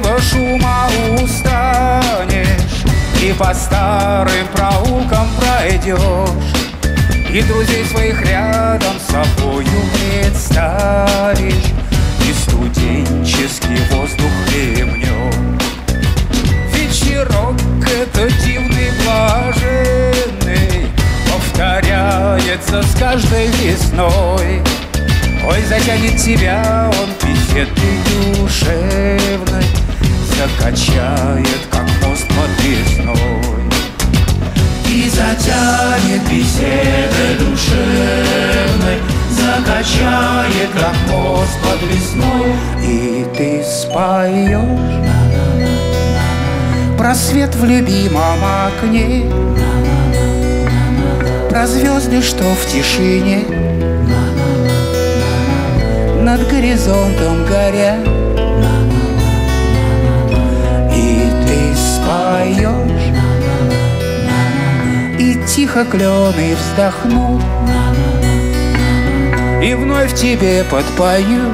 лишнего шума устанешь, и по старым проулкам пройдешь, и друзей своих рядом с собою представишь, и студенческий воздух хлебнешь. Вечерок это дивный, блаженный, повторяется с каждой весной. Ой, затянет тебя он песеткой душевной, закачает, как мост подвесной. И затянет беседой душевной, закачает, как мост подвесной. И ты споешь про свет в любимом окне, про звезды, что в тишине над горизонтом горя. И ты споешь, и тихо клены вздохнут, и вновь тебе подпою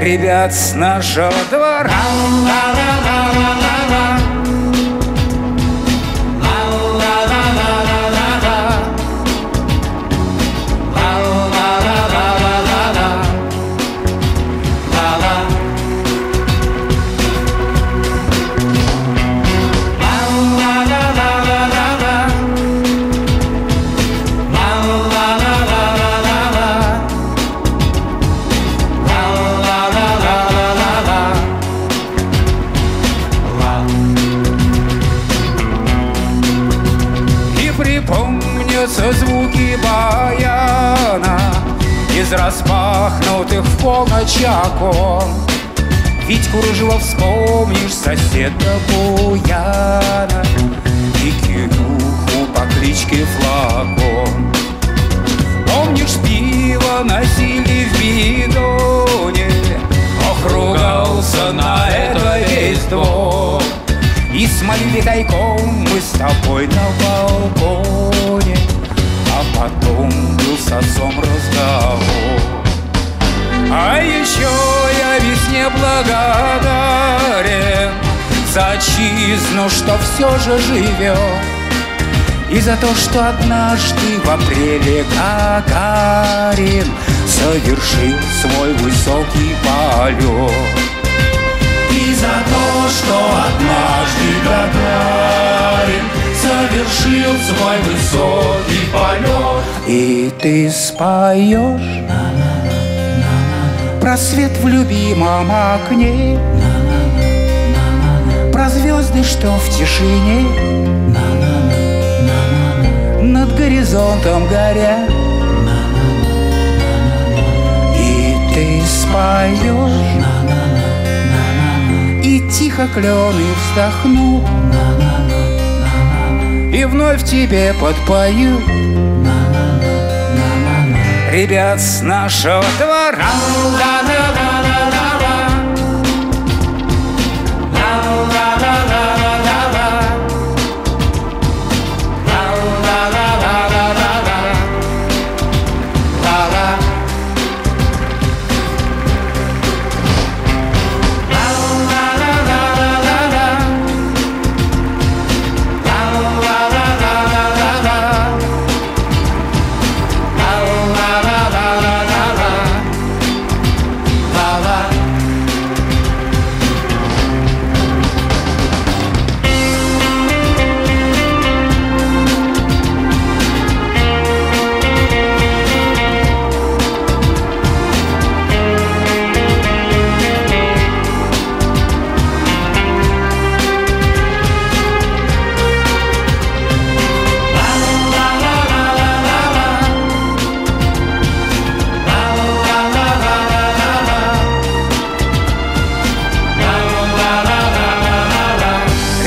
ребят с нашего двора. Звуки баяна из распахнутых в полночь окон, ведь кружево вспомнишь соседа Буяна и Кирюху по кличке Флакон. Помнишь, пиво носили в бидоне, ох, ругался на это весь двор, и смолили тайком мы с тобой на балконе, а потом был с отцом разговор. А еще я весне благодарен за отчизну, что все же живем, и за то, что однажды в апреле Гагарин совершил свой высокий полет. И за то, что однажды Гагарин совершил свой высокий полет. И ты споешь про свет в любимом окне, про звезды, что в тишине над горизонтом горя. И ты споешь, и тихо клены вздохну, и вновь тебе подпою ребят с нашего двора.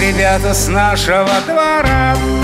Ребята с нашего двора.